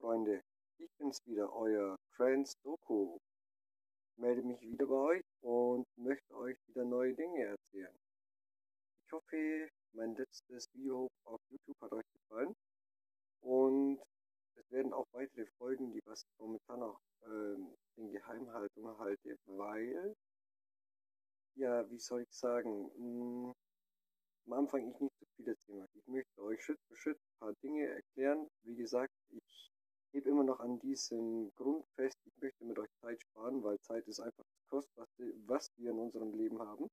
Freunde, ich bin's wieder, euer Trends Doku. Ich melde mich wieder bei euch und möchte euch wieder neue Dinge erzählen. Ich hoffe, mein letztes Video auf YouTube hat euch gefallen und es werden auch weitere Folgen, die was ich momentan noch in Geheimhaltung halte, weil, ja, wie soll ich sagen, am Anfang ich nicht so viel erzählen möchte. Ich möchte euch Schritt für Schritt ein paar Dinge erklären. Wie gesagt, ich gebe immer noch an diesem Grund fest, ich möchte mit euch Zeit sparen, weil Zeit ist einfach das Kostbarste, was wir in unserem Leben haben.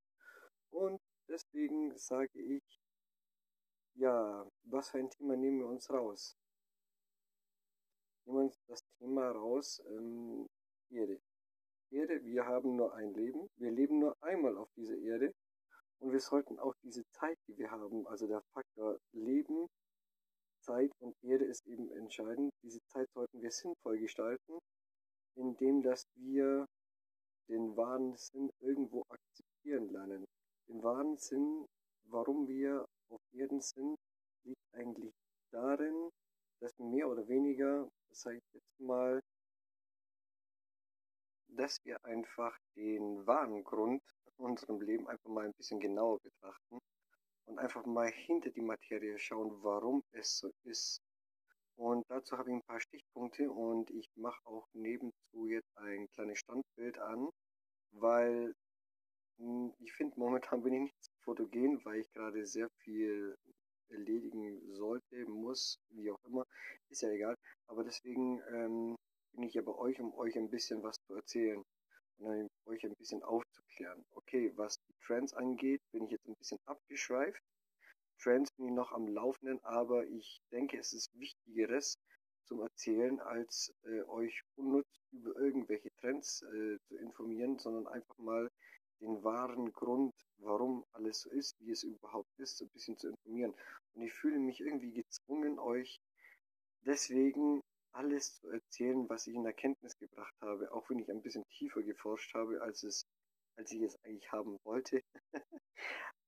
Und deswegen sage ich, ja, was für ein Thema nehmen wir uns raus? Nehmen wir uns das Thema raus, Erde. Erde, wir haben nur ein Leben, wir leben nur einmal auf dieser Erde. Und wir sollten auch diese Zeit, die wir haben, also der Faktor Leben, Zeit und Erde ist eben entscheidend. Diese Zeit sollten wir sinnvoll gestalten, indem dass wir den wahren Sinn irgendwo akzeptieren lernen. Den wahren Sinn, warum wir auf Erden sind, liegt eigentlich darin, dass wir mehr oder weniger, das sage ich jetzt mal, dass wir einfach den wahren Grund in unserem Leben einfach mal ein bisschen genauer betrachten und einfach mal hinter die Materie schauen, warum es so ist. Und dazu habe ich ein paar Stichpunkte und ich mache auch nebenzu jetzt ein kleines Standbild an, weil ich finde, momentan bin ich nicht zu fotogen, weil ich gerade sehr viel erledigen sollte, muss, wie auch immer, ist ja egal. Aber deswegen bin ich ja bei euch, um euch ein bisschen was zu erzählen und euch ein bisschen aufzuklären. Okay, was die Trends angeht, bin ich jetzt ein bisschen abgeschweift. Trends bin ich noch am Laufenden, aber ich denke, es ist Wichtigeres zum Erzählen, als euch unnütz über irgendwelche Trends zu informieren, sondern einfach mal den wahren Grund, warum alles so ist, wie es überhaupt ist, so ein bisschen zu informieren. Und ich fühle mich irgendwie gezwungen, euch deswegen alles zu erzählen, was ich in Erkenntnis gebracht habe, auch wenn ich ein bisschen tiefer geforscht habe, als ich es eigentlich haben wollte.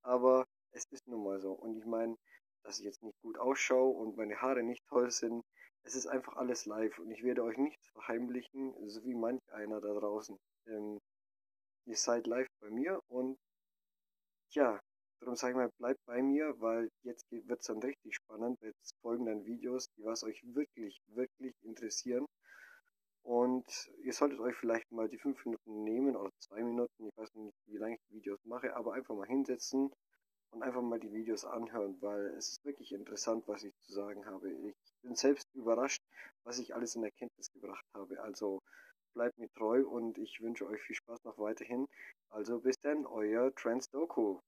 Aber es ist nun mal so. Und ich meine, dass ich jetzt nicht gut ausschaue und meine Haare nicht toll sind, es ist einfach alles live und ich werde euch nichts verheimlichen, so wie manch einer da draußen. Ihr seid live bei mir und ja, darum sage ich mal, bleibt bei mir, weil jetzt wird es dann richtig spannend. Jetzt folgen dann Videos, die was euch wirklich, wirklich interessieren. Und ihr solltet euch vielleicht mal die 5 Minuten nehmen oder 2 Minuten, ich weiß nicht, wie lange ich die Videos mache, aber einfach mal hinsetzen und einfach mal die Videos anhören, weil es ist wirklich interessant, was ich zu sagen habe. Ich bin selbst überrascht, was ich alles in Erkenntnis gebracht habe. Also bleibt mir treu und ich wünsche euch viel Spaß noch weiterhin. Also bis dann, euer Trends Doku.